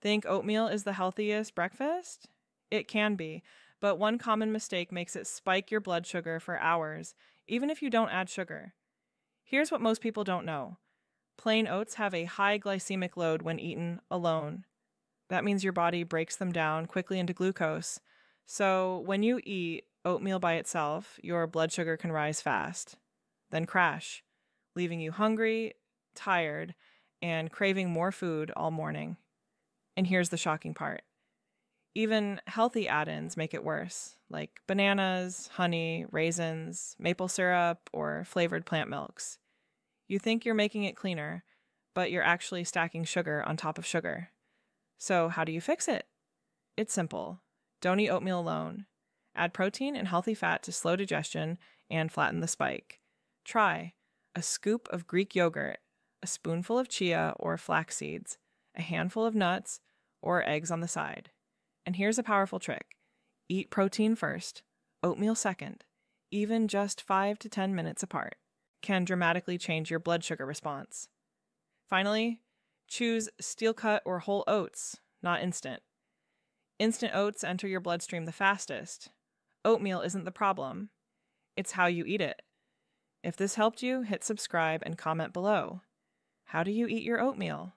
Think oatmeal is the healthiest breakfast? It can be, but one common mistake makes it spike your blood sugar for hours, even if you don't add sugar. Here's what most people don't know. Plain oats have a high glycemic load when eaten alone. That means your body breaks them down quickly into glucose. So when you eat oatmeal by itself, your blood sugar can rise fast, then crash, leaving you hungry, tired, and craving more food all morning. And here's the shocking part. Even healthy add-ins make it worse, like bananas, honey, raisins, maple syrup, or flavored plant milks. You think you're making it cleaner, but you're actually stacking sugar on top of sugar. So how do you fix it? It's simple. Don't eat oatmeal alone. Add protein and healthy fat to slow digestion and flatten the spike. Try a scoop of Greek yogurt, a spoonful of chia or flax seeds, a handful of nuts, or eggs on the side. And here's a powerful trick. Eat protein first, oatmeal second, even just 5 to 10 minutes apart, can dramatically change your blood sugar response. Finally, choose steel-cut or whole oats, not instant. Instant oats enter your bloodstream the fastest. Oatmeal isn't the problem. It's how you eat it. If this helped you, hit subscribe and comment below. How do you eat your oatmeal?